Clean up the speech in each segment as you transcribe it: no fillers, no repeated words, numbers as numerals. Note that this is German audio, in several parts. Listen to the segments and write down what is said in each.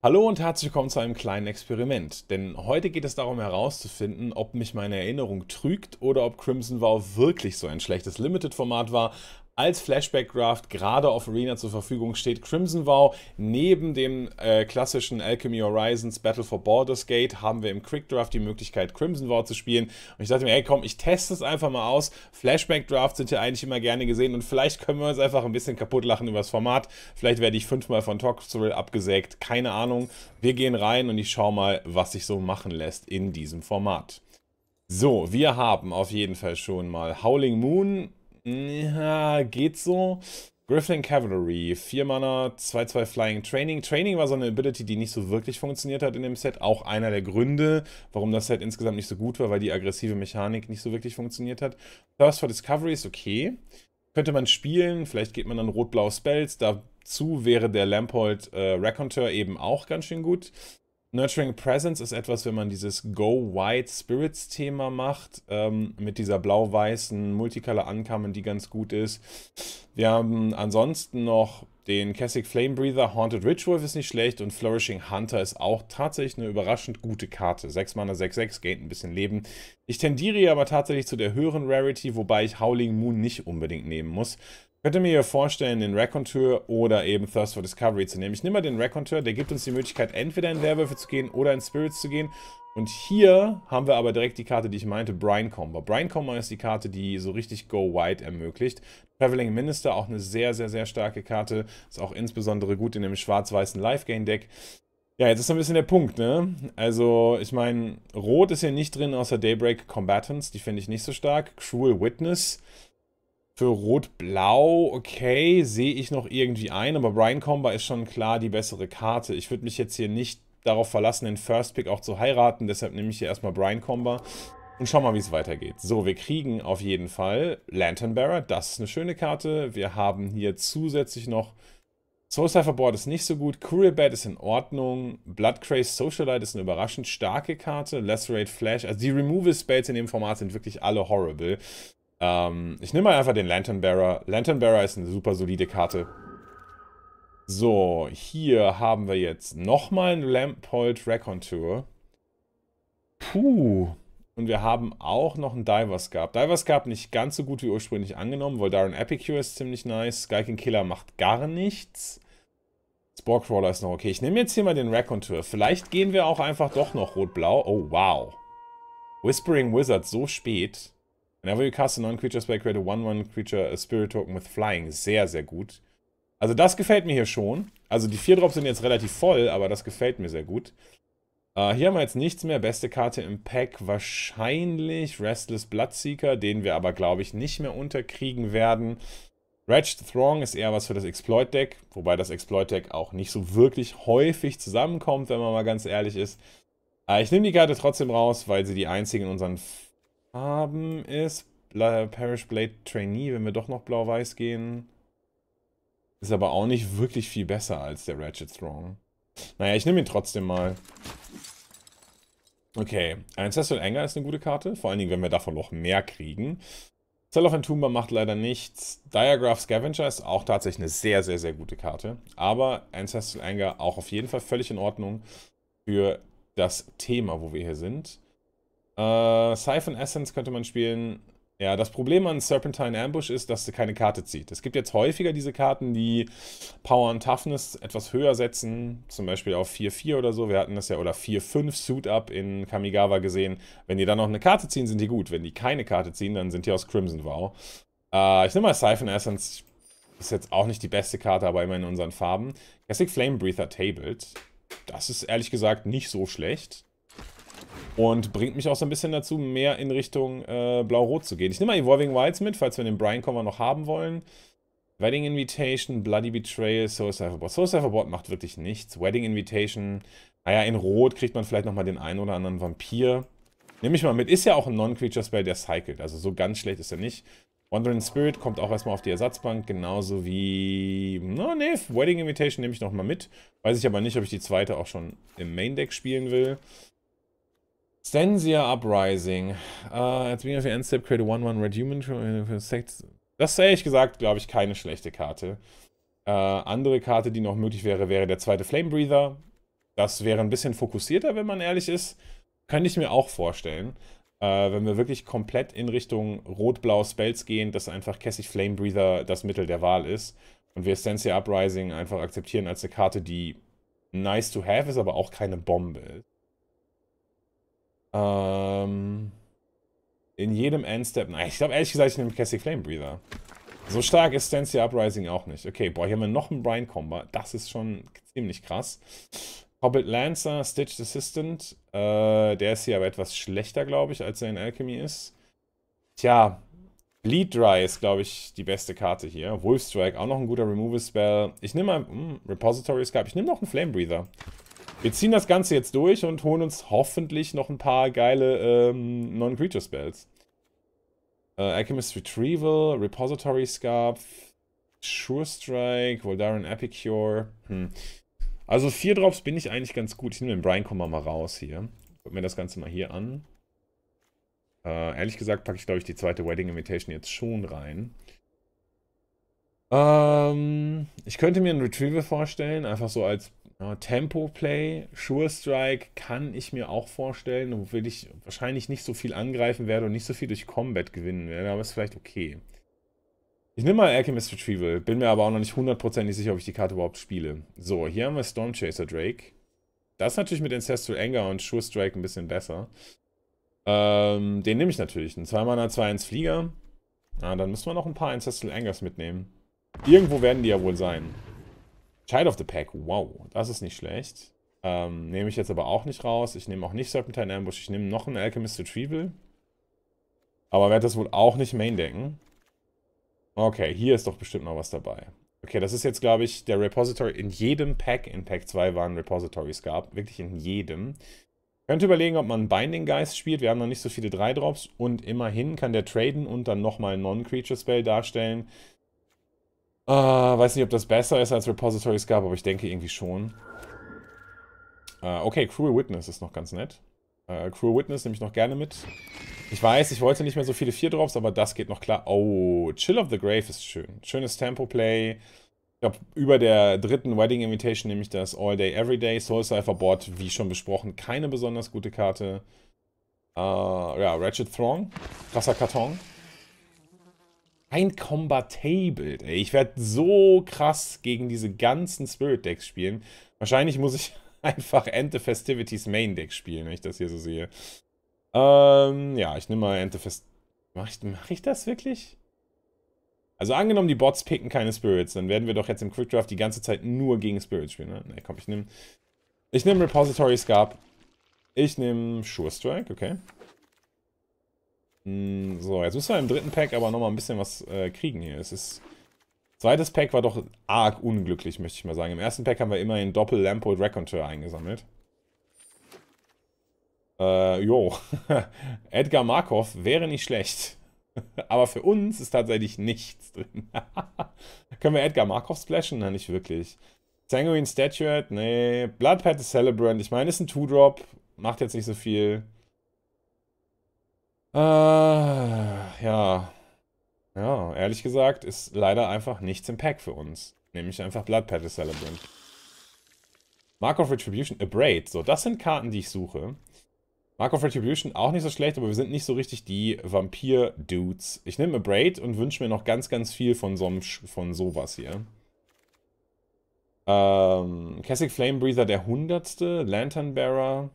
Hallo und herzlich willkommen zu einem kleinen Experiment, denn heute geht es darum herauszufinden, ob mich meine Erinnerung trügt oder ob Crimson Vow wirklich so ein schlechtes Limited-Format war. Als Flashback-Draft gerade auf Arena zur Verfügung steht Crimson Vow. Neben dem klassischen Alchemy Horizons Battle for Baldur's Gate haben wir im Quick Draft die Möglichkeit, Crimson Vow zu spielen. Und ich dachte mir, hey komm, ich teste es einfach mal aus. Flashback-Drafts sind ja eigentlich immer gerne gesehen und vielleicht können wir uns einfach ein bisschen kaputt lachen über das Format. Vielleicht werde ich 5-mal von Toxtril abgesägt, keine Ahnung. Wir gehen rein und ich schaue mal, was sich so machen lässt in diesem Format. So, wir haben auf jeden Fall schon mal Howling Moon. Ja, geht so. Griffin Cavalry, 4 Mana, 2-2 Flying Training. Training war so eine Ability, die nicht so wirklich funktioniert hat in dem Set. Auch einer der Gründe, warum das Set insgesamt nicht so gut war, weil die aggressive Mechanik nicht so wirklich funktioniert hat. Thirst for Discovery ist okay. Könnte man spielen, vielleicht geht man dann rot-blaue Spells. Dazu wäre der Lampold Raconteur eben auch ganz schön gut. Nurturing Presence ist etwas, wenn man dieses Go-White-Spirits-Thema macht, mit dieser blau-weißen Multicolor-Ankamen, die ganz gut ist. Wir haben ansonsten noch den Kessig Flame-Breather, Haunted Ritual ist nicht schlecht und Flourishing Hunter ist auch tatsächlich eine überraschend gute Karte. 6 Mana, 6-6, geht ein bisschen Leben. Ich tendiere aber tatsächlich zu der höheren Rarity, wobei ich Howling Moon nicht unbedingt nehmen muss. Ich könnte mir hier vorstellen, den Raconteur oder eben Thirst for Discovery zu nehmen. Ich nehme mal den Raconteur, der gibt uns die Möglichkeit, entweder in Werwölfe zu gehen oder in Spirits zu gehen. Und hier haben wir aber direkt die Karte, die ich meinte, Brine Comber. Brine Comber ist die Karte, die so richtig Go-Wide ermöglicht. Traveling Minister, auch eine sehr, sehr, sehr starke Karte. Ist auch insbesondere gut in dem schwarz-weißen Life-Gain-Deck. Ja, jetzt ist so ein bisschen der Punkt, ne? Also, ich meine, Rot ist hier nicht drin, außer Daybreak Combatants. Die finde ich nicht so stark. Cruel Witness. Für Rot-Blau, okay, sehe ich noch irgendwie ein, aber Brine Comber ist schon klar die bessere Karte. Ich würde mich jetzt hier nicht darauf verlassen, den First Pick auch zu heiraten, deshalb nehme ich hier erstmal Brine Comber und schau mal, wie es weitergeht. So, wir kriegen auf jeden Fall Lanternbearer, das ist eine schöne Karte. Wir haben hier zusätzlich noch Soulcipher Board ist nicht so gut, Courier Bad ist in Ordnung, Bloodcraze Socialite ist eine überraschend starke Karte, Lacerate Flash, also die Removal Spells in dem Format sind wirklich alle horrible. Ich nehme mal einfach den Lanternbearer. Lanternbearer ist eine super solide Karte. So, hier haben wir jetzt nochmal einen Lampold Raconteur. Puh. Und wir haben auch noch einen Diverscarp. Diverscarp nicht ganz so gut wie ursprünglich angenommen, weil Voldaren Epicure ist ziemlich nice. Skulking Killer macht gar nichts. Sporecrawler ist noch okay. Ich nehme jetzt hier mal den Raconteur. Vielleicht gehen wir auch einfach doch noch rot-blau. Oh, wow. Whispering Wizard so spät. Whenever you cast a non-creature spell, create a 1-1 creature, a spirit token with flying. Sehr, sehr gut. Also das gefällt mir hier schon. Also die 4-Drops sind jetzt relativ voll, aber das gefällt mir sehr gut. Hier haben wir jetzt nichts mehr. Beste Karte im Pack wahrscheinlich Restless Bloodseeker, den wir aber, glaube ich, nicht mehr unterkriegen werden. Ratchet Throng ist eher was für das Exploit-Deck, wobei das Exploit-Deck auch nicht so wirklich häufig zusammenkommt, wenn man mal ganz ehrlich ist. Ich nehme die Karte trotzdem raus, weil sie die einzige in unseren haben ist. Parish Blade Trainee, wenn wir doch noch blau-weiß gehen. Ist aber auch nicht wirklich viel besser als der Ratchet Throng. Naja, ich nehme ihn trotzdem mal. Okay, Ancestral Anger ist eine gute Karte. Vor allen Dingen, wenn wir davon noch mehr kriegen. Cell of Entomber macht leider nichts. Diagraph Scavenger ist auch tatsächlich eine sehr, sehr, sehr gute Karte. Aber Ancestral Anger auch auf jeden Fall völlig in Ordnung für das Thema, wo wir hier sind. Siphon Essence könnte man spielen. Ja, das Problem an Serpentine Ambush ist, dass sie keine Karte zieht. Es gibt jetzt häufiger diese Karten, die Power und Toughness etwas höher setzen. Zum Beispiel auf 4-4 oder so. Wir hatten das ja, oder 4-5 Suit-Up in Kamigawa gesehen. Wenn die dann noch eine Karte ziehen, sind die gut. Wenn die keine Karte ziehen, dann sind die aus Crimson Vow. Ich nehme mal Siphon Essence. Ist jetzt auch nicht die beste Karte, aber immer in unseren Farben. Cessig Flame-Breather tabled. Das ist ehrlich gesagt nicht so schlecht. Und bringt mich auch so ein bisschen dazu, mehr in Richtung Blau-Rot zu gehen. Ich nehme mal Evolving Wilds mit, falls wir den Brine Comber noch haben wollen. Wedding Invitation, Bloody Betrayal, Soulcipher Board. Soulcipher Board macht wirklich nichts. Wedding Invitation, naja, in Rot kriegt man vielleicht nochmal den einen oder anderen Vampir. Nehme ich mal mit. Ist ja auch ein Non-Creature-Spell, der cycelt. Also so ganz schlecht ist er nicht. Wandering Spirit kommt auch erstmal auf die Ersatzbank. Genauso wie... No, ne, Wedding Invitation nehme ich nochmal mit. Weiß ich aber nicht, ob ich die zweite auch schon im Main-Deck spielen will. Stensia Uprising. At the beginning of your end step, create a 1-1 red human. Das ist ehrlich gesagt, glaube ich, keine schlechte Karte. Andere Karte, die noch möglich wäre, wäre der zweite Flame-Breather. Das wäre ein bisschen fokussierter, wenn man ehrlich ist. Könnte ich mir auch vorstellen. Wenn wir wirklich komplett in Richtung rot-blau Spells gehen, dass einfach Kessig Flame-Breather das Mittel der Wahl ist. Und wir Stensia Uprising einfach akzeptieren als eine Karte, die nice to have ist, aber auch keine Bombe ist. In jedem Endstep... Nein, ich glaube ehrlich gesagt, ich nehme Kessig Flame-Breather. So stark ist Stensia Uprising auch nicht. Okay, boah, hier haben wir noch einen Brine Comber. Das ist schon ziemlich krass. Hobbit Lancer, Stitched Assistant. Der ist hier aber etwas schlechter, glaube ich, als er in Alchemy ist. Tja, Bleed Dry ist, glaube ich, die beste Karte hier. Wolf Strike, auch noch ein guter Removal-Spell. Ich nehme mal... Repository Scarp. Ich nehme noch einen Flame Breather. Wir ziehen das Ganze jetzt durch und holen uns hoffentlich noch ein paar geile Non-Creature-Spells. Alchemist Retrieval, Repository Scarp, Sure Strike, Voldaren Epicure. Also 4 Drops bin ich eigentlich ganz gut. Ich nehme den Brine Comber mal raus hier. Guck mir das Ganze mal hier an. Ehrlich gesagt packe ich, glaube ich, die zweite Wedding Invitation jetzt schon rein. Ich könnte mir einen Retrieval vorstellen, einfach so als Tempo-Play. Sure Strike kann ich mir auch vorstellen, obwohl ich wahrscheinlich nicht so viel angreifen werde und nicht so viel durch Combat gewinnen werde, aber ist vielleicht okay. Ich nehme mal Alchemist Retrieval, bin mir aber auch noch nicht hundertprozentig sicher, ob ich die Karte überhaupt spiele. So, hier haben wir Storm-Chaser-Drake. Das ist natürlich mit Ancestral Anger und Sure Strike ein bisschen besser. Den nehme ich natürlich. Ein 2-Mana-2-1-Flieger. Dann müssen wir noch ein paar Ancestral Angers mitnehmen. Irgendwo werden die ja wohl sein. Child of the Pack, wow, das ist nicht schlecht. Nehme ich jetzt aber auch nicht raus. Ich nehme auch nicht Serpentine Ambush. Ich nehme noch einen Alchemist Retrieval. Aber werde das wohl auch nicht maindecken. Okay, hier ist doch bestimmt noch was dabei. Okay, das ist jetzt, glaube ich, der Repository. In jedem Pack, in Pack 2 waren Repositories gab. Wirklich in jedem. Könnt ihr überlegen, ob man Binding Geist spielt. Wir haben noch nicht so viele 3-Drops. Und immerhin kann der traden und dann nochmal einen Non-Creature-Spell darstellen. Weiß nicht, ob das besser ist als Repository Scarp, aber ich denke irgendwie schon. Okay, Cruel Witness ist noch ganz nett. Cruel Witness nehme ich noch gerne mit. Ich weiß, ich wollte nicht mehr so viele 4-Drops, aber das geht noch klar. Oh, Chill of the Grave ist schön. Schönes Tempo-Play. Ich glaube, über der dritten Wedding Invitation nehme ich das All Day, Everyday. Soulcipher Board, wie schon besprochen, keine besonders gute Karte. Ja, Ratchet Throng. Krasser Karton. Ein Combat-Table, ey. Ich werde so krass gegen diese ganzen Spirit-Decks spielen. Wahrscheinlich muss ich einfach End the Festivities Main-Deck spielen, wenn ich das hier so sehe. Ja, ich nehme mal End the Festivities. Mach ich das wirklich? Also angenommen, die Bots picken keine Spirits, dann werden wir doch jetzt im Quickdraft die ganze Zeit nur gegen Spirits spielen, ne? Ne, komm, ich nehme Repository Scarp. Ich nehme Sure Strike, okay. So, jetzt müssen wir im dritten Pack aber nochmal ein bisschen was kriegen hier. Zweites Pack war doch arg unglücklich, möchte ich mal sagen. Im ersten Pack haben wir immerhin Doppel-Lampold Raconteur eingesammelt. Edgar Markov wäre nicht schlecht. Aber für uns ist tatsächlich nichts drin. Können wir Edgar Markov splashen? Na, nicht wirklich. Sanguine Statuette? Nee. Blood Petal Celebrant? Ich meine, ist ein 2-Drop. Macht jetzt nicht so viel. Ja, ehrlich gesagt ist leider einfach nichts im Pack für uns. Nämlich einfach Blood Petal Celebrant. Markov Retribution, Abrade. So, das sind Karten, die ich suche. Markov Retribution auch nicht so schlecht, aber wir sind nicht so richtig die Vampir-Dudes. Ich nehme Abrade und wünsche mir noch ganz, ganz viel von sowas hier. Kessig Flame-Breather, der 100. Lanternbearer.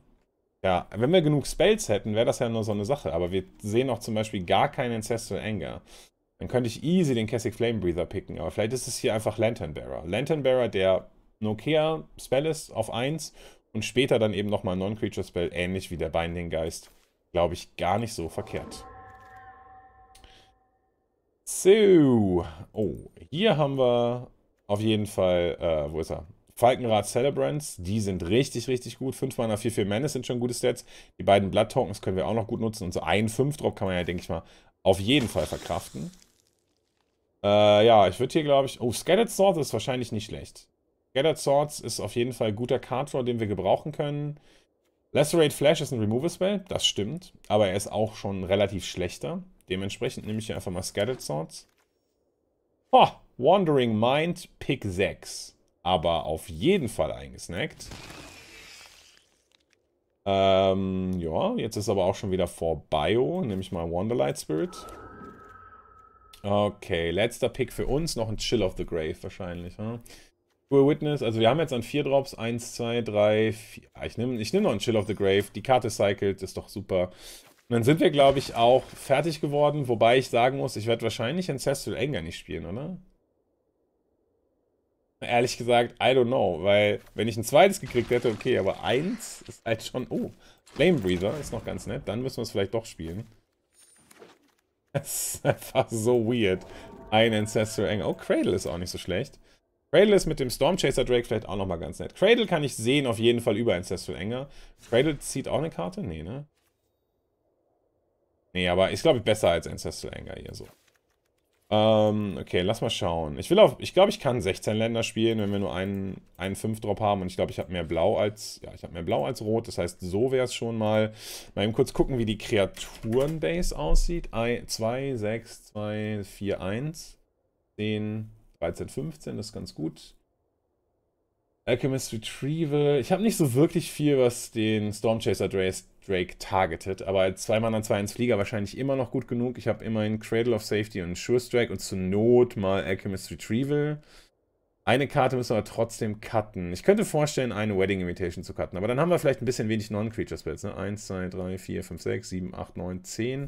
Ja, wenn wir genug Spells hätten, wäre das ja nur so eine Sache. Aber wir sehen auch zum Beispiel gar keinen Ancestral Anger. Dann könnte ich easy den Kessig Flame-Breather picken. Aber vielleicht ist es hier einfach Lanternbearer. Lanternbearer, der Nokea-Spell ist auf 1 und später dann eben nochmal Non-Creature-Spell, ähnlich wie der Binding Geist. Glaube ich, gar nicht so verkehrt. So. Oh, hier haben wir auf jeden Fall, wo ist er? Falkenrad Celebrants, die sind richtig, richtig gut. 5-Mana, 4-4 Menace sind schon gute Stats. Die beiden Blood Tokens können wir auch noch gut nutzen. Und so einen 5-Drop kann man ja, denke ich mal, auf jeden Fall verkraften. Ja, ich würde hier, glaube ich... Oh, Scattered Swords ist wahrscheinlich nicht schlecht. Scattered Swords ist auf jeden Fall guter Card-Draw, den wir gebrauchen können. Lacerate Flash ist ein Removal-Spell, das stimmt. Aber er ist auch schon relativ schlechter. Dementsprechend nehme ich hier einfach mal Scattered Swords. Oh, Wandering Mind, Pick 6. Aber auf jeden Fall eingesnackt. Ja, jetzt ist aber auch schon wieder vor Bio. Nehme ich mal Wanderlight Spirit. Okay, letzter Pick für uns. Noch ein Chill of the Grave wahrscheinlich. Hm? Cruel Witness. Also wir haben jetzt an 4 Drops. 1, 2, 3, 4. Ich nehm noch einen Chill of the Grave. Die Karte cycelt, ist doch super. Und dann sind wir, glaube ich, auch fertig geworden. Wobei ich sagen muss, ich werde wahrscheinlich Ancestral Anger nicht spielen, oder? Ehrlich gesagt, I don't know, weil wenn ich ein zweites gekriegt hätte, okay, aber eins ist halt schon... Oh, Flame-Breather ist noch ganz nett, dann müssen wir es vielleicht doch spielen. Das ist einfach so weird. Ein Ancestral Anger. Oh, Cradle ist auch nicht so schlecht. Cradle ist mit dem Storm-Chaser-Drake vielleicht auch nochmal ganz nett. Cradle kann ich sehen, auf jeden Fall über Ancestral Anger. Cradle zieht auch eine Karte? Nee, ne? Nee, aber ist, glaube ich, besser als Ancestral Anger hier so. Okay, lass mal schauen. Ich glaube, ich kann 16 Länder spielen, wenn wir nur einen 5-Drop haben. Und ich glaube, ich habe mehr Blau als... Ja, ich habe mehr Blau als Rot. Das heißt, so wäre es schon mal. Mal eben kurz gucken, wie die Kreaturenbase aussieht. 2, 6, 2, 4, 1. 10, 13, 15. Das ist ganz gut. Alchemist Retrieval. Ich habe nicht so wirklich viel, was den Stormchaser-Drake targetet, aber als 2-Mana-2-1 Flieger wahrscheinlich immer noch gut genug. Ich habe immerhin Cradle of Safety und Sure Strike und zur Not mal Alchemist Retrieval. Eine Karte müssen wir aber trotzdem cutten. Ich könnte vorstellen, eine Wedding Invitation zu cutten, aber dann haben wir vielleicht ein bisschen wenig Non-Creature-Spells, ne? 1, 2, 3, 4, 5, 6, 7, 8, 9, 10.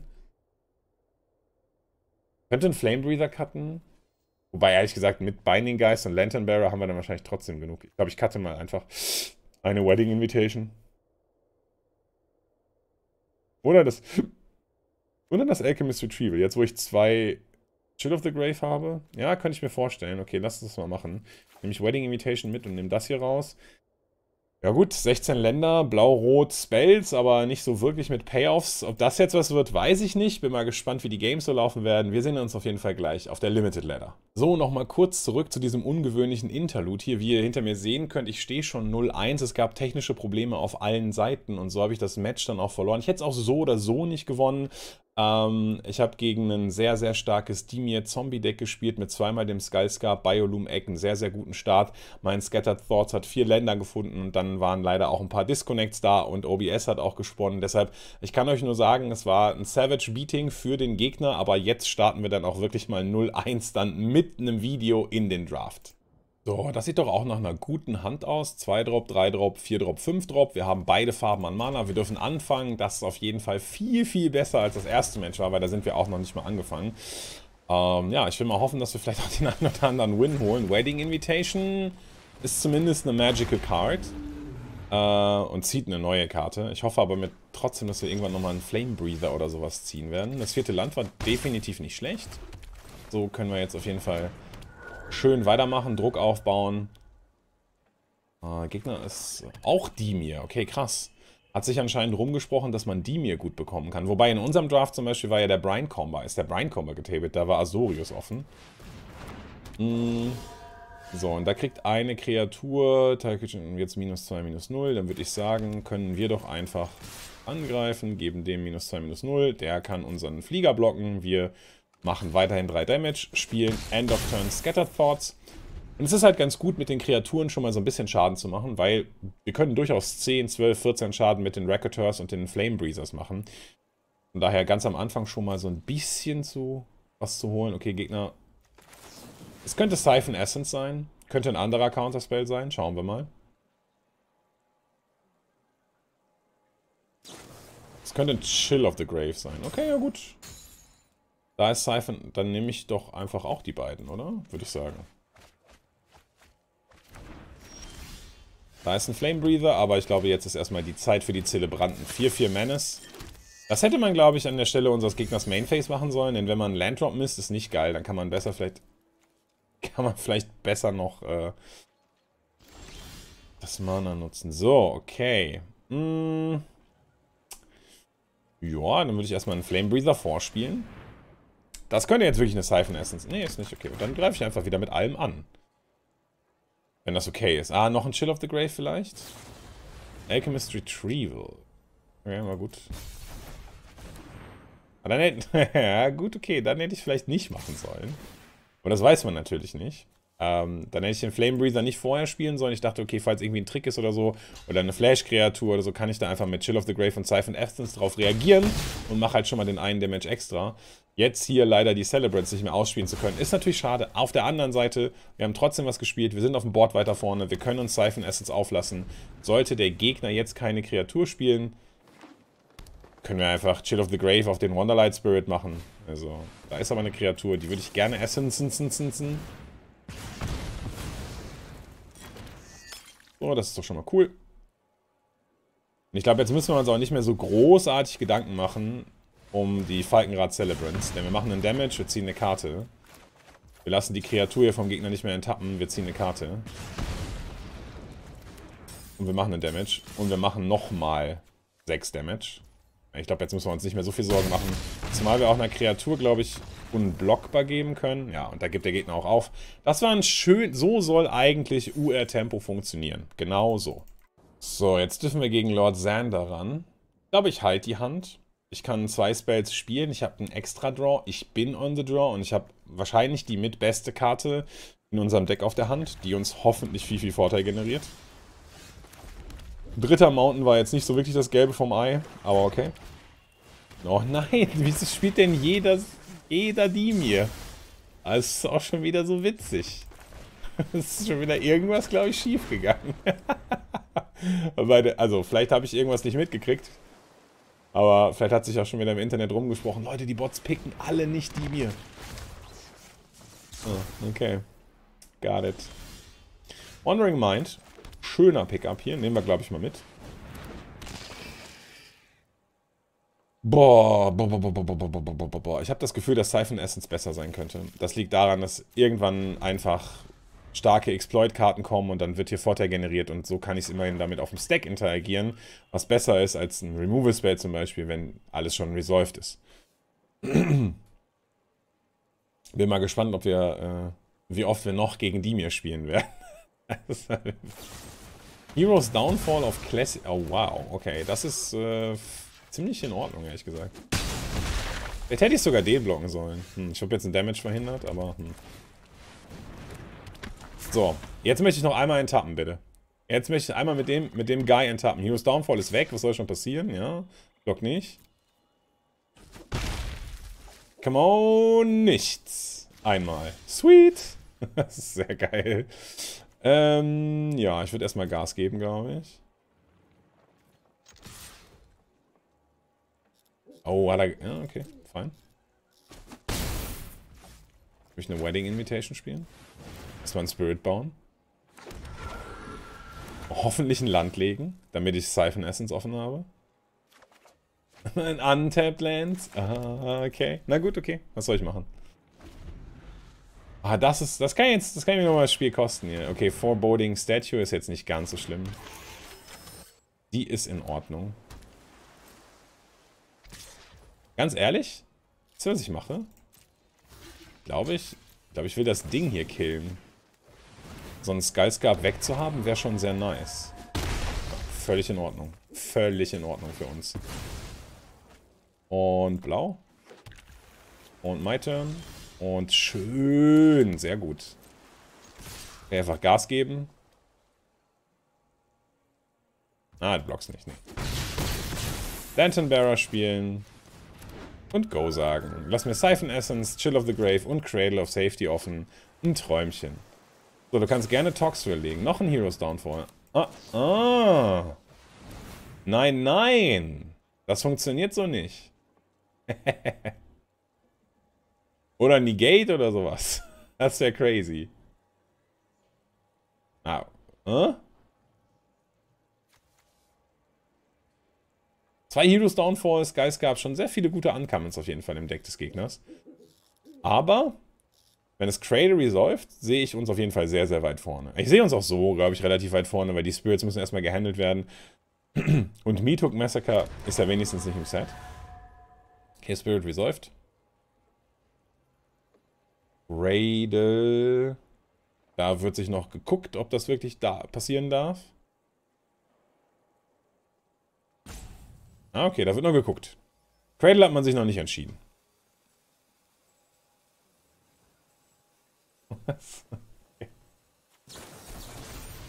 Ich könnte einen Flame-Breather cutten. Wobei, ehrlich gesagt, mit Binding Geist und Lanternbearer haben wir dann wahrscheinlich trotzdem genug. Ich glaube, ich cutte mal einfach eine Wedding Invitation. Oder das Alchemist Retrieval. Jetzt, wo ich 2 Chill of the Grave habe. Ja, könnte ich mir vorstellen. Okay, lass uns das mal machen. Nehme ich Wedding Invitation mit und nehme das hier raus. Ja gut, 16 Länder, Blau-Rot, Spells, aber nicht so wirklich mit Payoffs. Ob das jetzt was wird, weiß ich nicht. Bin mal gespannt, wie die Games so laufen werden. Wir sehen uns auf jeden Fall gleich auf der Limited Ladder. So, nochmal kurz zurück zu diesem ungewöhnlichen Interlude hier. Wie ihr hinter mir sehen könnt, ich stehe schon 0-1. Es gab technische Probleme auf allen Seiten und so habe ich das Match dann auch verloren. Ich hätte es auch so oder so nicht gewonnen. Ich habe gegen ein sehr, sehr starkes Dimir-Zombie-Deck gespielt mit zweimal dem Skullscarp, Bioloom-Eck, einen sehr, sehr guten Start. Mein Scattered Thoughts hat 4 Länder gefunden und dann waren leider auch ein paar Disconnects da und OBS hat auch gesponnen. Deshalb, ich kann euch nur sagen, es war ein Savage-Beating für den Gegner, aber jetzt starten wir dann auch wirklich mal 0-1 dann mit einem Video in den Draft. So, das sieht doch auch nach einer guten Hand aus. 2 Drop, 3 Drop, 4 Drop, 5 Drop. Wir haben beide Farben an Mana. Wir dürfen anfangen. Das ist auf jeden Fall viel, viel besser als das erste Match war, weil da sind wir auch noch nicht mal angefangen. Ja, ich will mal hoffen, dass wir vielleicht auch den einen oder anderen Win holen. Wedding Invitation ist zumindest eine Magical Card und zieht eine neue Karte. Ich hoffe aber trotzdem, dass wir irgendwann nochmal einen Flame Breather oder sowas ziehen werden. Das 4. Land war definitiv nicht schlecht. So können wir jetzt auf jeden Fall... schön weitermachen, Druck aufbauen. Gegner ist auch Dimir. Okay, krass. Hat sich anscheinend rumgesprochen, dass man Dimir gut bekommen kann. Wobei in unserem Draft zum Beispiel war ja der Brine Comber. Ist der Brine Comber getabelt? Da war Azorius offen. So, und da kriegt eine Kreatur jetzt -2, -0. Dann würde ich sagen, können wir doch einfach angreifen. Geben dem -2, -0. Der kann unseren Flieger blocken. Wir... machen weiterhin 3 Damage, spielen End of Turn Scattered Thoughts. Und es ist halt ganz gut, mit den Kreaturen schon mal so ein bisschen Schaden zu machen, weil wir können durchaus 10, 12, 14 Schaden mit den Racketeurs und den Flame Breezers machen. Von daher ganz am Anfang schon mal so ein bisschen was zu holen. Okay, Gegner. Es könnte Siphon Essence sein. Könnte ein anderer Counterspell sein. Schauen wir mal. Es könnte ein Chill of the Grave sein. Okay, ja gut. Da ist Siphon, dann nehme ich doch einfach auch die beiden, oder? Würde ich sagen. Da ist ein Flame Breather, aber ich glaube, jetzt ist erstmal die Zeit für die Zelebranten. 4-4 Menace. Das hätte man, glaube ich, an der Stelle unseres Gegners Mainface machen sollen, denn wenn man einen Landdrop misst, ist nicht geil. Dann kann man besser vielleicht... kann man vielleicht besser noch das Mana nutzen. So, okay. Ja, dann würde ich erstmal einen Flame Breather vorspielen. Das könnte jetzt wirklich eine Siphon Essence. Nee, ist nicht okay. Und dann greife ich einfach wieder mit allem an. Wenn das okay ist. Ah, noch ein Chill of the Grave vielleicht? Alchemist Retrieval. Ja, war gut. Ah, dann hätte... ja, gut, okay. Dann hätte ich vielleicht nicht machen sollen. Aber das weiß man natürlich nicht. Dann hätte ich den Flame-Breather nicht vorher spielen sollen. Ich dachte, okay, falls irgendwie ein Trick ist oder so, oder eine Flash-Kreatur oder so, kann ich da einfach mit Chill of the Grave und Siphon Essence drauf reagieren und mache halt schon mal den einen Damage extra. Jetzt hier leider die Celebrants nicht mehr ausspielen zu können, ist natürlich schade. Auf der anderen Seite, wir haben trotzdem was gespielt, wir sind auf dem Board weiter vorne, wir können uns Siphon Essence auflassen. Sollte der Gegner jetzt keine Kreatur spielen, können wir einfach Chill of the Grave auf den Wanderlight Spirit machen. Also, da ist aber eine Kreatur, die würde ich gerne essenzen. So, das ist doch schon mal cool. Und ich glaube, jetzt müssen wir uns auch nicht mehr so großartig Gedanken machen um die Falkenrad Celebrants. Denn wir machen einen Damage, wir ziehen eine Karte. Wir lassen die Kreatur hier vom Gegner nicht mehr enttappen, wir ziehen eine Karte. Und wir machen einen Damage. Und wir machen nochmal 6 Damage. Ich glaube, jetzt müssen wir uns nicht mehr so viel Sorgen machen. Zumal wir auch einer Kreatur, glaube ich, unblockbar geben können. Ja, und da gibt der Gegner auch auf. Das war ein schön... So soll eigentlich UR-Tempo funktionieren. Genau so. So, jetzt dürfen wir gegen Lord Xander ran. Ich glaube, ich halte die Hand. Ich kann 2 Spells spielen. Ich habe einen extra Draw. Ich bin on the draw. Und ich habe wahrscheinlich die mitbeste Karte in unserem Deck auf der Hand, die uns hoffentlich viel Vorteil generiert. Dritter Mountain war jetzt nicht so wirklich das Gelbe vom Ei, aber okay. Oh nein, wieso spielt denn jeder die mir? Das ist auch schon wieder so witzig. Es ist schon wieder irgendwas, glaube ich, schief gegangen. Also, vielleicht habe ich irgendwas nicht mitgekriegt. Aber vielleicht hat sich auch schon wieder im Internet rumgesprochen. Leute, die Bots picken alle nicht die mir. Oh, okay. Got it. Wandering Mind. Schöner Pickup hier. Nehmen wir, glaube ich, mal mit. Boah. Ich habe das Gefühl, dass Siphon Essence besser sein könnte. Das liegt daran, dass irgendwann einfach starke Exploit-Karten kommen und dann wird hier Vorteil generiert und so kann ich es immerhin damit auf dem Stack interagieren, was besser ist als ein Removal-Spell zum Beispiel, wenn alles schon resolved ist. Bin mal gespannt, ob wir, wie oft wir noch gegen die mir spielen werden. Heroes Downfall of Classic. Oh wow, okay, das ist ziemlich in Ordnung, ehrlich gesagt. Jetzt hätte ich sogar den blocken sollen. Ich habe jetzt einen Damage verhindert, aber... So, jetzt möchte ich noch einmal enttappen, bitte. Jetzt möchte ich einmal mit dem Guy enttappen. Heroes Downfall ist weg, was soll schon passieren? Ja, block nicht. Come on, nichts. Einmal. Sweet. Das ist sehr geil. Ja, ich würde erstmal Gas geben, glaube ich. Oh, hat er... Ja, okay, fein. Will ich eine Wedding Invitation spielen? Erstmal einen Spirit bauen. Hoffentlich ein Land legen, damit ich Siphon Essence offen habe. Ein Untapped Lands. Ah, okay. Na gut, okay. Was soll ich machen? Ah, das ist... Das kann mir nochmal das Spiel kosten hier. Okay, Foreboding Statue ist jetzt nicht ganz so schlimm. Die ist in Ordnung. Ganz ehrlich? Das, was ich mache? Ich glaube, ich will das Ding hier killen. So einen Skullscarp wegzuhaben, wäre schon sehr nice. Völlig in Ordnung. Völlig in Ordnung für uns. Und blau. Und my turn. Und schön, sehr gut. Einfach Gas geben. Ah, du blockst nicht, ne. Lanternbearer spielen. Und Go sagen. Lass mir Siphon Essence, Chill of the Grave und Cradle of Safety offen. Ein Träumchen. So, du kannst gerne Toxville legen. Noch ein Heroes Downfall. Nein, nein. Das funktioniert so nicht. Oder Negate oder sowas. Das wäre crazy. Zwei Heroes Downfalls, Geist gab schon sehr viele gute Uncommons auf jeden Fall im Deck des Gegners. Aber, wenn es Cradle resolved, sehe ich uns auf jeden Fall sehr, sehr weit vorne. Ich sehe uns auch so, glaube ich, relativ weit vorne, weil die Spirits müssen erstmal gehandelt werden. Und Meatook Massacre ist ja wenigstens nicht im Set. Okay, Spirit resolved. Cradle. Da wird sich noch geguckt, ob das wirklich da passieren darf. Ah, okay, da wird noch geguckt. Cradle hat man sich noch nicht entschieden.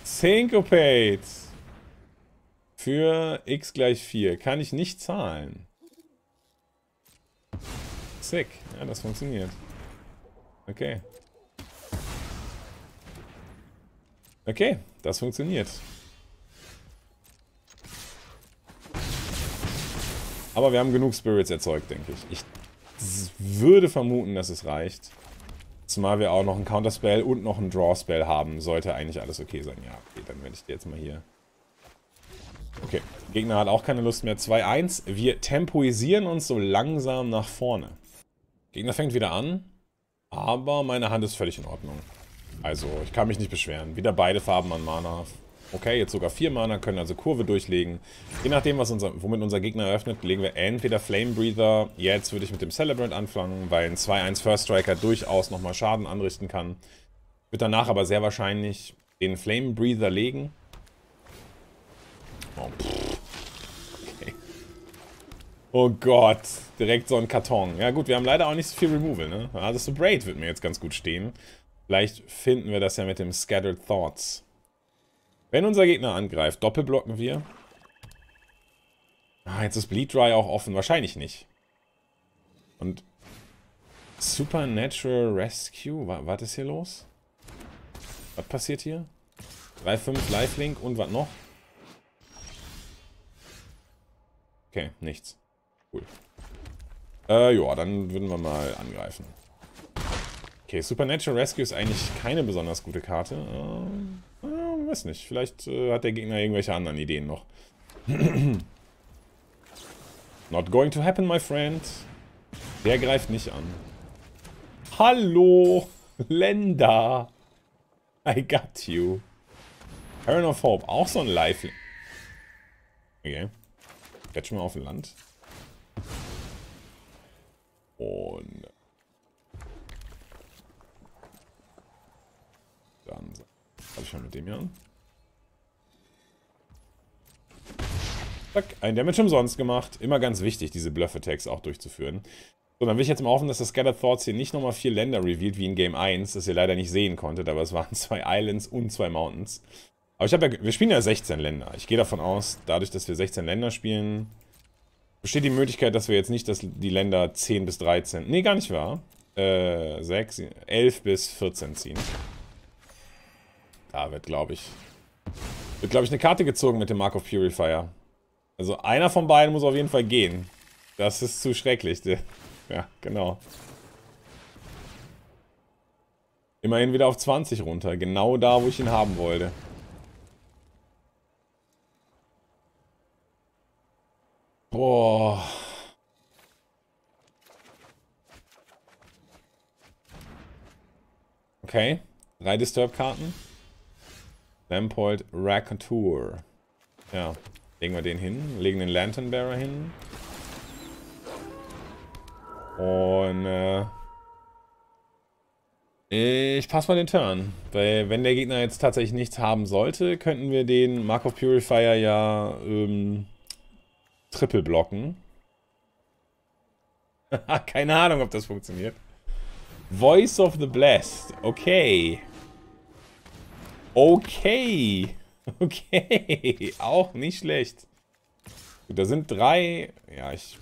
Syncopate. Für x gleich 4. Kann ich nicht zahlen. Sick. Ja, das funktioniert. Okay. Okay, das funktioniert. Aber wir haben genug Spirits erzeugt, denke ich. Ich würde vermuten, dass es reicht. Zumal wir auch noch einen Counterspell und noch einen Drawspell haben. Sollte eigentlich alles okay sein. Ja, okay, dann werde ich die jetzt mal hier... Okay, der Gegner hat auch keine Lust mehr. 2-1. Wir tempoisieren uns so langsam nach vorne. Der Gegner fängt wieder an. Aber meine Hand ist völlig in Ordnung. Also, ich kann mich nicht beschweren. Wieder beide Farben an Mana. Okay, jetzt sogar 4 Mana, können also Kurve durchlegen. Je nachdem, was womit unser Gegner eröffnet, legen wir entweder Flame-Breather. Jetzt würde ich mit dem Celebrant anfangen, weil ein 2-1 First Striker durchaus nochmal Schaden anrichten kann. Wird danach aber sehr wahrscheinlich den Flame-Breather legen. Oh, okay. Oh Gott, direkt so ein Karton. Ja gut, wir haben leider auch nicht so viel Removal, ne? Also so Braid wird mir jetzt ganz gut stehen. Vielleicht finden wir das ja mit dem Scattered Thoughts. Wenn unser Gegner angreift, doppelblocken wir. Ah, jetzt ist Bleed Dry auch offen. Wahrscheinlich nicht. Und Supernatural Rescue. Was ist hier los? Was passiert hier? 3-5 Lifelink und was noch? Okay, nichts. Cool. Ja, dann würden wir mal angreifen. Okay, Supernatural Rescue ist eigentlich keine besonders gute Karte. Weiß nicht, vielleicht hat der Gegner irgendwelche anderen Ideen noch. Not going to happen, my friend. Der greift nicht an. Hallo, Lenda. I got you. Heron of Hope, auch so ein Lifelink. Okay. Jetzt schon mal auf dem Land. Und... dann... hab ich mal mit dem hier an. Zack, ein Damage umsonst gemacht. Immer ganz wichtig, diese Bluff-Attacks auch durchzuführen. So, dann will ich jetzt mal hoffen, dass das Scattered Thoughts hier nicht nochmal 4 Länder revealed, wie in Game 1, das ihr leider nicht sehen konntet, aber es waren 2 Islands und 2 Mountains. Aber ich habe ja, wir spielen ja 16 Länder. Ich gehe davon aus, dadurch, dass wir 16 Länder spielen, besteht die Möglichkeit, dass wir jetzt nicht die Länder 10 bis 13, nee, gar nicht wahr, 11 bis 14 ziehen. Da wird, glaube ich, eine Karte gezogen mit dem Mark of Purifier. Also einer von beiden muss auf jeden Fall gehen. Das ist zu schrecklich. Ja, genau. Immerhin wieder auf 20 runter. Genau da, wo ich ihn haben wollte. Boah. Okay. 3 Disturb-Karten. Lampold Raconteur. Ja, legen wir den hin. Legen den Lanternbearer hin. Und ich passe mal den Turn. Weil wenn der Gegner jetzt tatsächlich nichts haben sollte, könnten wir den Mark of Purifier ja triple blocken. Keine Ahnung, ob das funktioniert. Voice of the Blessed. Okay. Okay. Okay. Auch nicht schlecht. Gut, da sind 3. Ja, ich...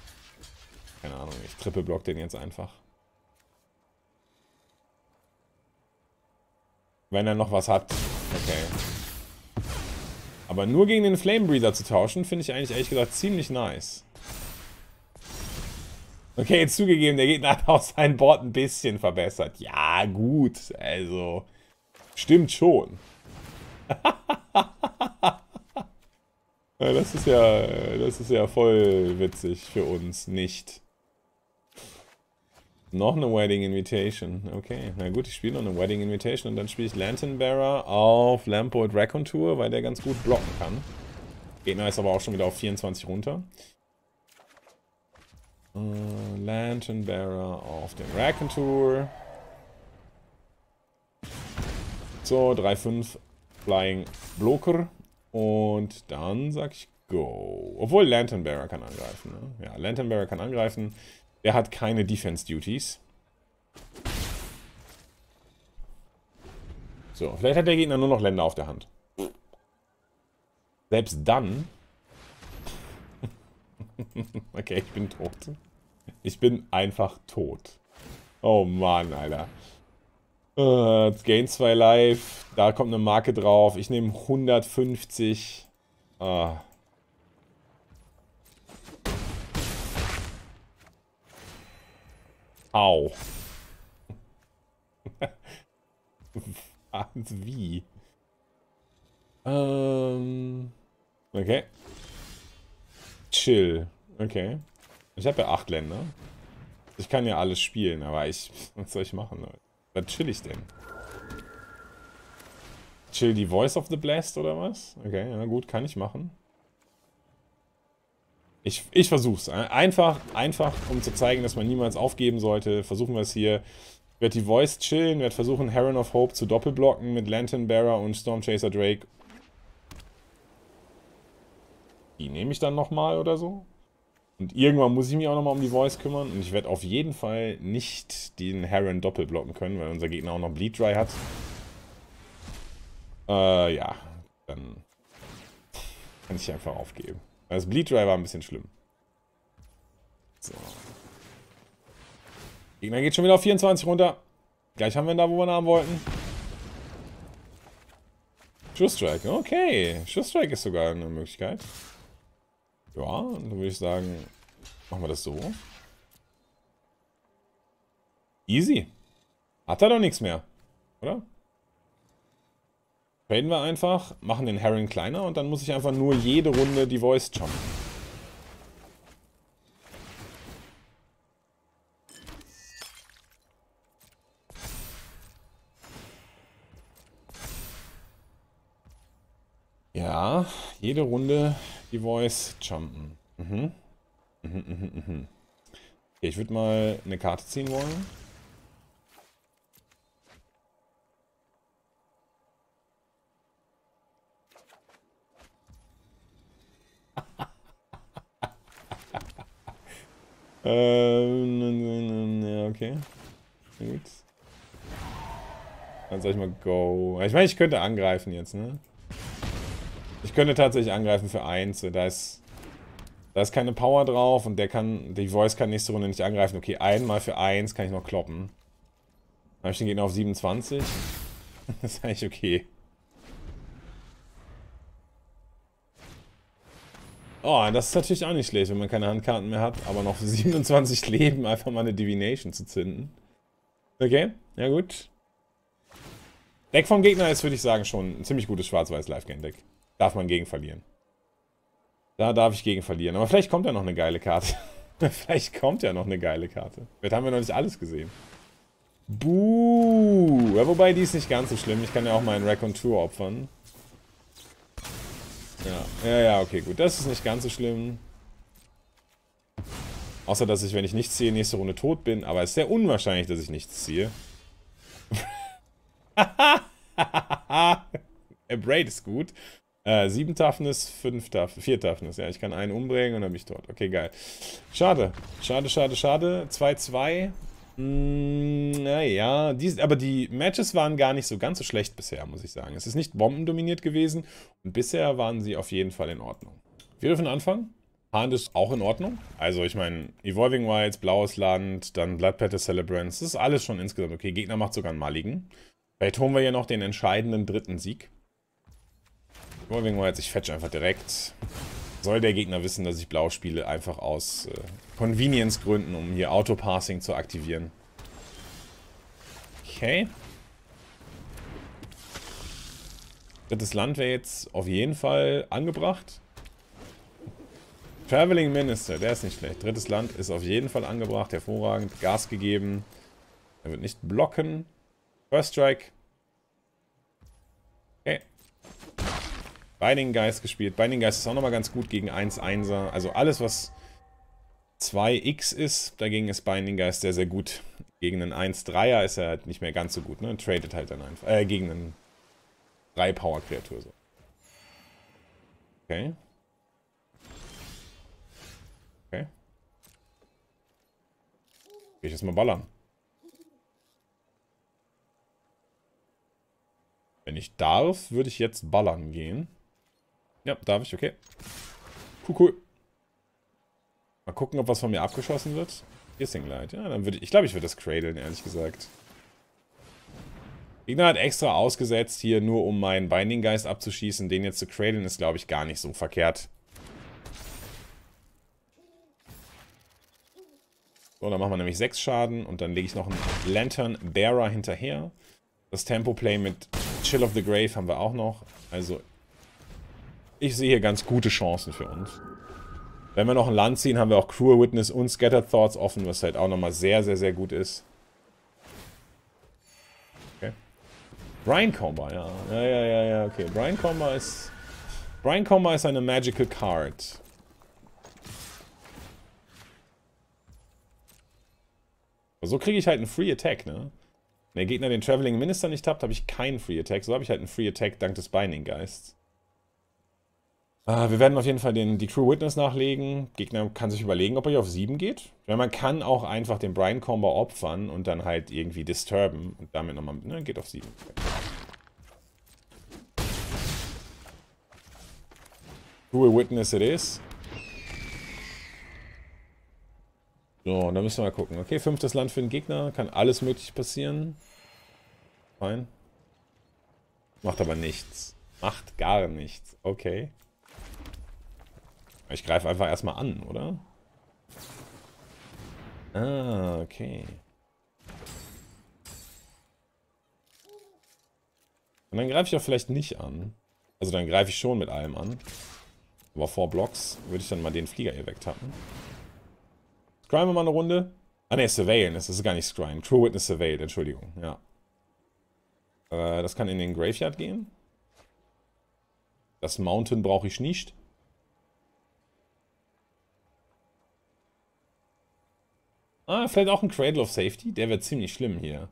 keine Ahnung. Ich triple-block den jetzt einfach. Wenn er noch was hat. Okay. Aber nur gegen den Flame-Breather zu tauschen, finde ich eigentlich ehrlich gesagt ziemlich nice. Okay, jetzt zugegeben, der Gegner hat auch sein Board ein bisschen verbessert. Ja, gut. Also... stimmt schon. Das ist ja voll witzig für uns nicht. Noch eine Wedding Invitation. Okay, na gut, ich spiele noch eine Wedding Invitation und dann spiele ich Lanternbearer auf Lampold Raconteur, weil der ganz gut blocken kann. Gegner ist aber auch schon wieder auf 24 runter. Lanternbearer auf den Raconteur. So, 3-5 Flying Blocker. Und dann sag ich Go. Obwohl Lanternbearer kann angreifen. Ne? Ja, Lanternbearer kann angreifen. Der hat keine Defense Duties. So, vielleicht hat der Gegner nur noch Länder auf der Hand. Selbst dann... Okay, ich bin tot. Ich bin einfach tot. Oh Mann, Alter. Jetzt gain 2 Life. Da kommt eine Marke drauf. Ich nehme 150. Au. Wie? Okay. Chill. Okay. Ich habe ja 8 Länder. Ich kann ja alles spielen, aber ich... Was soll ich machen, Leute? Was chill ich denn? Chill die Voice of the Blast oder was? Okay, ja gut, kann ich machen. Ich versuch's. Einfach, um zu zeigen, dass man niemals aufgeben sollte. Versuchen wir es hier. Ich werde die Voice chillen, werde versuchen, Heron of Hope zu doppelblocken mit Lanternbearer und Storm-Chaser-Drake. Die nehme ich dann nochmal oder so. Und irgendwann muss ich mich auch nochmal um die Voice kümmern. Und ich werde auf jeden Fall nicht den Heron doppelblocken können, weil unser Gegner auch noch Bleed Dry hat. Ja. Dann kann ich einfach aufgeben. Das Bleed Dry war ein bisschen schlimm. So. Der Gegner geht schon wieder auf 24 runter. Gleich haben wir ihn da, wo wir ihn haben wollten. Sure Strike, okay. Sure Strike ist sogar eine Möglichkeit. Ja, dann würde ich sagen, machen wir das so. Easy. Hat er doch nichts mehr, oder? Traden wir einfach, machen den Heron kleiner und dann muss ich einfach nur jede Runde die Voice jumpen. Ja, jede Runde die Voice jumpen. Okay, ich würde mal eine Karte ziehen wollen. Ja, okay. Gut. Dann sag ich mal go. Ich meine, ich könnte angreifen jetzt, ne? Ich könnte tatsächlich angreifen für 1. Da ist keine Power drauf und der kann, die Voice kann nächste Runde nicht angreifen. Okay, einmal für 1 kann ich noch kloppen. Dann habe ich den Gegner auf 27. Das ist eigentlich okay. Oh, das ist natürlich auch nicht schlecht, wenn man keine Handkarten mehr hat, aber noch 27 Leben einfach mal eine Divination zu zünden. Okay, ja gut. Deck vom Gegner ist, würde ich sagen, schon ein ziemlich gutes Schwarz-Weiß-Live-Game-Deck. Darf man gegen verlieren. Da darf ich gegen verlieren. Aber vielleicht kommt ja noch eine geile Karte. Vielleicht kommt ja noch eine geile Karte. Vielleicht haben wir noch nicht alles gesehen. Buh. Ja, wobei, die ist nicht ganz so schlimm. Ich kann ja auch meinen Raconteur opfern. Ja. Ja, okay, gut. Das ist nicht ganz so schlimm. Außer, dass ich, wenn ich nichts ziehe, nächste Runde tot bin. Aber es ist sehr unwahrscheinlich, dass ich nichts ziehe. Abrade ist gut. 7 Toughness, 5 Toughness, 4 Toughness. Ja, ich kann einen umbringen und dann bin ich tot. Okay, geil. Schade. Schade, schade, schade. 2-2. Naja, aber die Matches waren gar nicht so ganz so schlecht bisher, muss ich sagen. Es ist nicht bombendominiert gewesen und bisher waren sie auf jeden Fall in Ordnung. Wir dürfen anfangen. Hand ist auch in Ordnung. Also, ich meine, Evolving Wilds, Blaues Land, dann Blood Petal Celebrant. Das ist alles schon insgesamt okay. Gegner macht sogar einen Maligen. Vielleicht holen wir ja noch den entscheidenden dritten Sieg. Evolving Wilds, ich fetch einfach direkt. Soll der Gegner wissen, dass ich blau spiele, einfach aus Convenience-Gründen, um hier Autopassing zu aktivieren. Okay. Drittes Land wäre jetzt auf jeden Fall angebracht. Traveling Minister, der ist nicht schlecht. Drittes Land ist auf jeden Fall angebracht, hervorragend. Gas gegeben. Er wird nicht blocken. First Strike. Okay. Binding Geist gespielt. Binding Geist ist auch nochmal ganz gut gegen 1-1er. Also alles, was 2x ist, dagegen ist Binding Geist sehr, sehr gut. Gegen einen 1-3er ist er halt nicht mehr ganz so gut, ne? Tradet halt dann einfach. Gegen einen 3-Power-Kreatur so. Okay. Okay. Will ich jetzt mal ballern. Wenn ich darf, würde ich jetzt ballern gehen. Ja, darf ich, okay. Cool. Mal gucken, ob was von mir abgeschossen wird. Piercing Light. Ja, dann würde ich. Ich glaube, ich würde das cradlen, ehrlich gesagt. Gegner hat extra ausgesetzt hier, nur um meinen Binding Geist abzuschießen. Den jetzt zu cradlen ist, glaube ich, gar nicht so verkehrt. So, dann machen wir nämlich 6 Schaden und dann lege ich noch einen Lanternbearer hinterher. Das Tempo-Play mit Chill of the Grave haben wir auch noch. Also, ich sehe hier ganz gute Chancen für uns. Wenn wir noch ein Land ziehen, haben wir auch Cruel Witness und Scattered Thoughts offen, was halt auch nochmal sehr, sehr, sehr gut ist. Okay. Brine Comber, ja. Ja, okay. Brine Comber ist... Brine Comber ist eine Magical Card. Aber so kriege ich halt einen Free Attack, ne? Wenn der Gegner den Traveling Minister nicht tappt, habe ich keinen Free Attack. So habe ich halt einen Free Attack dank des Binding Geists. Wir werden auf jeden Fall die Cruel Witness nachlegen. Gegner kann sich überlegen, ob er hier auf 7 geht. Ja, man kann auch einfach den Brine Comber opfern und dann halt irgendwie disturben. Und damit nochmal, ne, geht auf 7. Cruel Witness it is. So, dann müssen wir mal gucken. Okay, 5. Land für den Gegner. Kann alles möglich passieren. Fein. Macht aber nichts. Macht gar nichts. Okay. Ich greife einfach erstmal an, oder? Ah, okay. Und dann greife ich auch vielleicht nicht an. Also dann greife ich schon mit allem an. Aber vor Blocks würde ich dann mal den Flieger hier wegtappen. Scryen wir mal eine Runde. Ah ne, surveillen. Das ist gar nicht scryen. True Witness surveilled, Entschuldigung. Ja. Das kann in den Graveyard gehen. Das Mountain brauche ich nicht. Ah, vielleicht auch ein Cradle of Safety. Der wäre ziemlich schlimm hier.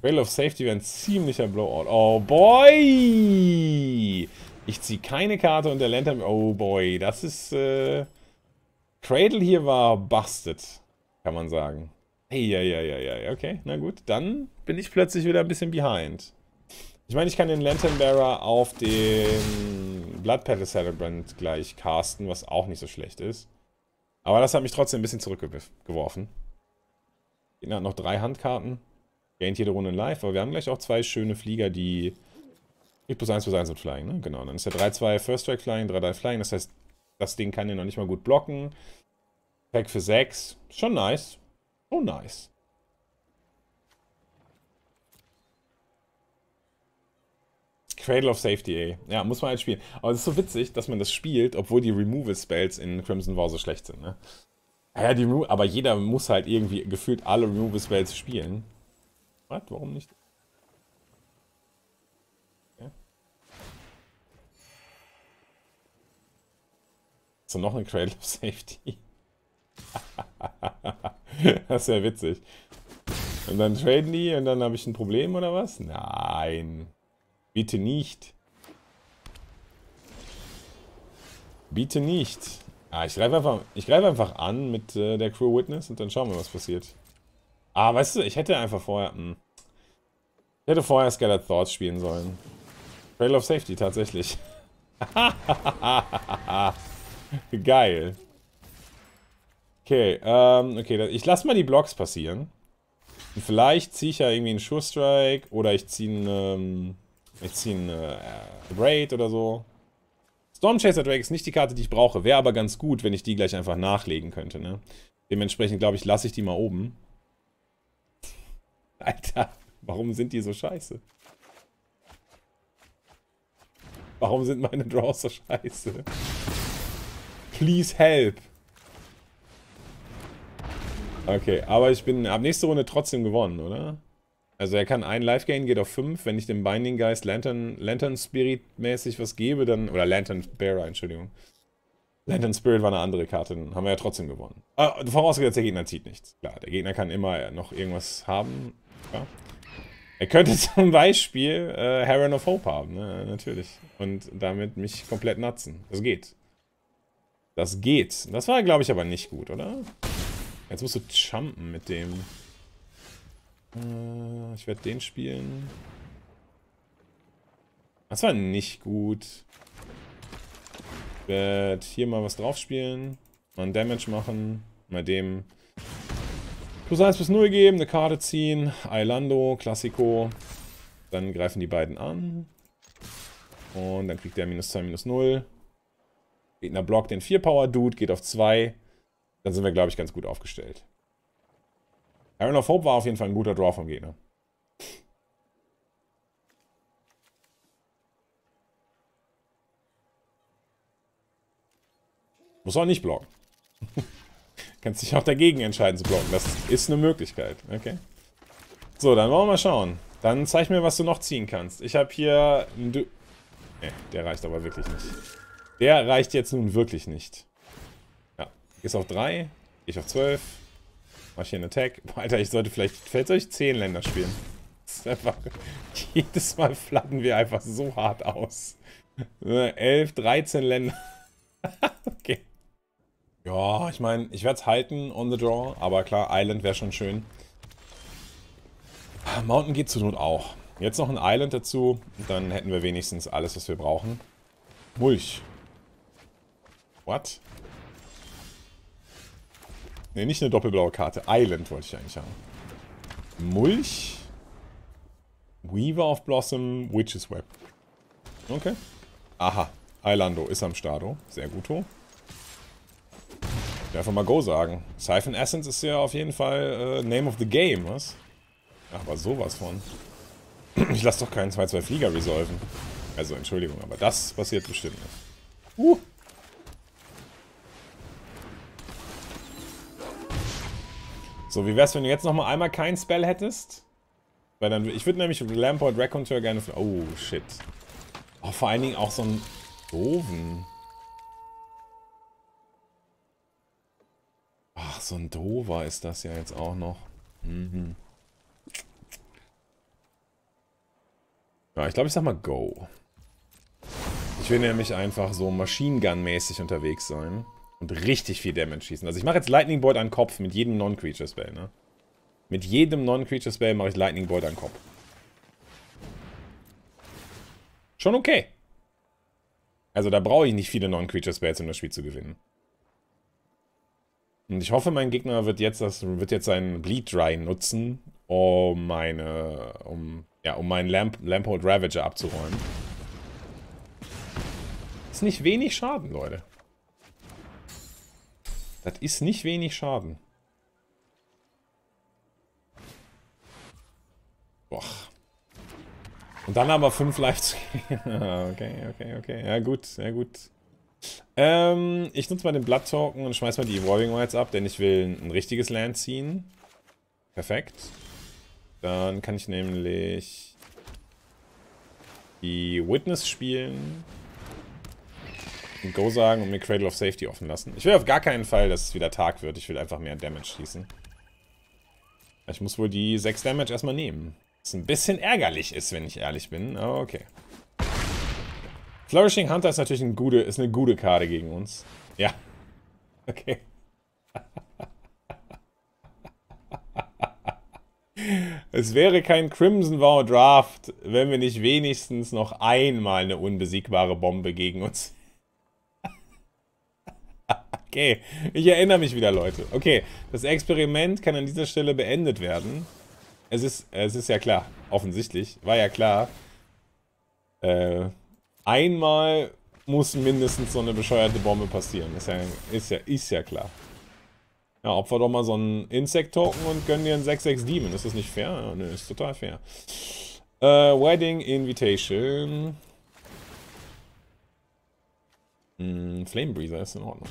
Cradle of Safety wäre ein ziemlicher Blowout. Oh boy! Ich ziehe keine Karte und der Lantern... Oh boy, das ist... Cradle hier war busted, kann man sagen. Ja, okay, na gut. Dann bin ich plötzlich wieder ein bisschen behind. Ich meine, ich kann den Lanternbearer auf den Blood Petal Celebrant gleich casten, was auch nicht so schlecht ist. Aber das hat mich trotzdem ein bisschen zurückgeworfen. Gegner hat noch 3 Handkarten. Gaint jede Runde in Life, aber wir haben gleich auch 2 schöne Flieger, die... Ich +1/+1 mit Flying, ne? Genau, dann ist der 3/2 First Strike Flying, 3/3 Flying, das heißt... Das Ding kann ja noch nicht mal gut blocken. Pack für 6. Schon nice. Oh, nice. Cradle of Safety, ey. Ja, muss man halt spielen. Aber es ist so witzig, dass man das spielt, obwohl die Removal-Spells in Crimson Vow so schlecht sind, ne? Ja, aber jeder muss halt irgendwie gefühlt alle Removal-Spells spielen. Was? Warum nicht? So, noch eine Cradle of Safety. Das ist ja witzig. Und dann traden die und dann habe ich ein Problem oder was? Nein. Bitte nicht. Bitte nicht. Ah, ich greife einfach an mit der Cruel Witness und dann schauen wir, was passiert. Ah, weißt du, ich hätte einfach vorher... Ich hätte vorher Scattered Thoughts spielen sollen. Cradle of Safety, tatsächlich. Geil. Okay, okay, ich lasse mal die Blocks passieren. Und vielleicht ziehe ich ja irgendwie einen Sure Strike oder ich ziehe einen Abrade oder so. Storm-Chaser-Drake ist nicht die Karte, die ich brauche. Wäre aber ganz gut, wenn ich die gleich einfach nachlegen könnte, ne? Dementsprechend, glaube ich, lasse ich die mal oben. Alter, warum sind die so scheiße? Warum sind meine Draws so scheiße? Please help. Okay, aber ich bin ab nächste Runde trotzdem gewonnen, oder? Also er kann ein Life Gain, geht auf 5. Wenn ich dem Binding Geist Lantern Spirit mäßig was gebe, dann... Oder Lanternbearer, Entschuldigung. Lantern Spirit war eine andere Karte, dann haben wir ja trotzdem gewonnen. Vorausgesetzt, der Gegner zieht nichts. Klar, der Gegner kann immer noch irgendwas haben. Ja. Er könnte zum Beispiel Heron of Hope haben, ne? Natürlich. Und damit mich komplett nutzen. Das geht. Das geht. Das war, glaube ich, aber nicht gut, oder? Jetzt musst du jumpen mit dem. Ich werde den spielen. Das war nicht gut. Ich werde hier mal was drauf spielen. Mal einen Damage machen. Mal dem plus 1 bis 0 geben, eine Karte ziehen. Ailando, Classico. Dann greifen die beiden an. Und dann kriegt der minus 2, minus 0. Gegner blockt den 4-Power-Dude, geht auf 2. Dann sind wir, glaube ich, ganz gut aufgestellt. Iron of Hope war auf jeden Fall ein guter Draw vom Gegner. Muss auch nicht blocken. Kannst dich auch dagegen entscheiden zu blocken. Das ist eine Möglichkeit. Okay. So, dann wollen wir mal schauen. Dann zeig mir, was du noch ziehen kannst. Ich habe hier ein der reicht aber wirklich nicht. Der reicht jetzt nun wirklich nicht. Ja, gehst auf 3, gehe ich auf 12, mach hier einen Attack. Boah, Alter, ich sollte vielleicht soll ich 10 Länder spielen. Das ist einfach, jedes Mal flatten wir einfach so hart aus. 11, 13 Länder. Okay. Ja, ich meine, ich werde es halten on the draw, aber klar, Island wäre schon schön. Mountain geht zur Not auch. Jetzt noch ein Island dazu, dann hätten wir wenigstens alles, was wir brauchen. Mulch. What? Ne, nicht eine doppelblaue Karte. Island wollte ich eigentlich haben. Mulch. Weaver of Blossom, Witch's Web. Okay. Aha. Ailando ist am Stado. Sehr guto. Ich will einfach mal Go sagen. Siphon Essence ist ja auf jeden Fall Name of the Game, was? Aber sowas von. Ich lasse doch keinen 2-2 Flieger resolven. Also, Entschuldigung, aber das passiert bestimmt nicht. So, wie wär's, wenn du jetzt nochmal einmal kein Spell hättest? Weil dann, ich würde nämlich Lamport Raconteur gerne... Oh, shit. Oh, vor allen Dingen auch so einen doofen. Ach, so ein Dover ist das ja jetzt auch noch. Mhm. Ja, ich glaube, ich sag mal Go. Ich will nämlich einfach so Machine Gun-mäßig unterwegs sein und richtig viel Damage schießen. Also ich mache jetzt Lightning Bolt an den Kopf mit jedem Non-Creature Spell, ne? Mit jedem Non-Creature Spell mache ich Lightning Bolt an den Kopf. Schon okay. Also da brauche ich nicht viele Non-Creature Spells, um das Spiel zu gewinnen. Und ich hoffe, mein Gegner wird jetzt seinen Bleed Dry nutzen, um meinen Lamphold Ravager abzuräumen. Das ist nicht wenig Schaden, Leute. Das ist nicht wenig Schaden. Boah. Und dann aber 5 Lives. Okay. Ja gut. Ich nutze mal den Blood Token und schmeiß mal die Evolving Wilds ab, denn ich will ein richtiges Land ziehen. Perfekt. Dann kann ich nämlich die Witness spielen und Go sagen und mir Cradle of Safety offen lassen. Ich will auf gar keinen Fall, dass es wieder Tag wird. Ich will einfach mehr Damage schießen. Ich muss wohl die 6 Damage erstmal nehmen. Was ein bisschen ärgerlich ist, wenn ich ehrlich bin. Aber okay. Flourishing Hunter ist natürlich eine gute Karte gegen uns. Ja. Okay. Es wäre kein Crimson Vow Draft, wenn wir nicht wenigstens noch einmal eine unbesiegbare Bombe gegen uns. Okay, ich erinnere mich wieder, Leute. Okay, das Experiment kann an dieser Stelle beendet werden. Es ist ja klar, offensichtlich, war ja klar. Einmal muss mindestens so eine bescheuerte Bombe passieren, ist ja klar. Ja, opfer doch mal so einen Insect-Token und gönn dir einen 6-6-Demon. Ist das nicht fair? Ja, nö, ist total fair. Wedding Invitation. Flame-Breather ist in Ordnung.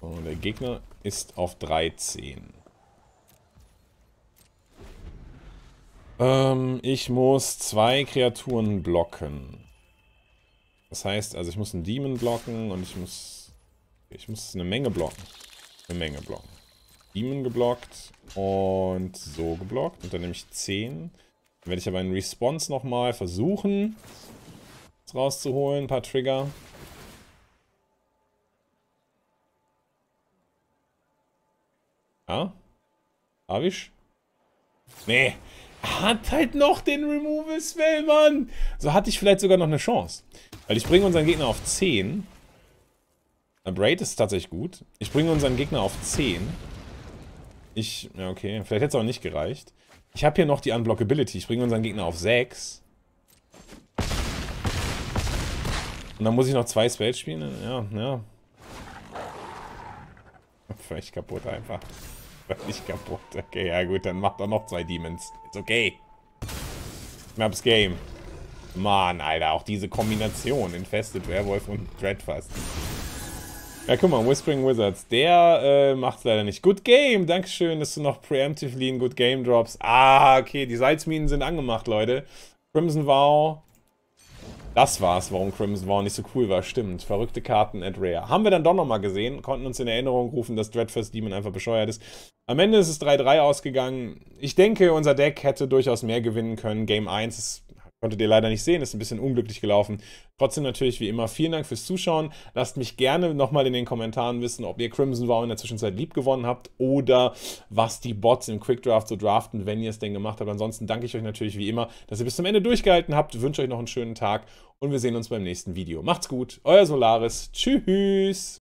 Und der Gegner ist auf 13. Ich muss 2 Kreaturen blocken. Das heißt, also ich muss einen Demon blocken und ich muss eine Menge blocken. Eine Menge blocken. Demon geblockt und so geblockt. Und dann nehme ich 10. Dann werde ich aber einen Response nochmal versuchen, das rauszuholen. Ein paar Trigger. Ja? Hab ich? Nee. hat halt noch den Removal-Spell, Mann. So hatte ich vielleicht sogar noch eine Chance. Weil ich bringe unseren Gegner auf 10. Abrade ist tatsächlich gut. Ich bringe unseren Gegner auf 10. Ja, okay. Vielleicht hätte es auch nicht gereicht. Ich habe hier noch die Unblockability. Ich bringe unseren Gegner auf 6. Und dann muss ich noch 2 Spells spielen. Ja, ja. Völlig kaputt einfach. Völlig kaputt. Okay, ja gut, dann macht er noch 2 Demons. Ist okay. Maps Game. Mann, Alter, auch diese Kombination. Infested, Werwolf und Dreadfast. Ja, guck mal, Whispering Wizards. Der macht's leider nicht. Good Game, dankeschön, dass du noch preemptively ein Good Game drops. Ah, okay, die Salzminen sind angemacht, Leute. Crimson Vow. Das war's, warum Crimson Vow nicht so cool war. Stimmt, verrückte Karten at Rare. Haben wir dann doch nochmal gesehen, konnten uns in Erinnerung rufen, dass Dreadfast Demon einfach bescheuert ist. Am Ende ist es 3-3 ausgegangen. Ich denke, unser Deck hätte durchaus mehr gewinnen können. Game 1 ist... Konntet ihr leider nicht sehen, ist ein bisschen unglücklich gelaufen. Trotzdem natürlich wie immer vielen Dank fürs Zuschauen. Lasst mich gerne nochmal in den Kommentaren wissen, ob ihr Crimson Vow in der Zwischenzeit lieb gewonnen habt oder was die Bots im Quickdraft so draften, wenn ihr es denn gemacht habt. Ansonsten danke ich euch natürlich wie immer, dass ihr bis zum Ende durchgehalten habt. Ich wünsche euch noch einen schönen Tag und wir sehen uns beim nächsten Video. Macht's gut, euer Solaris. Tschüss!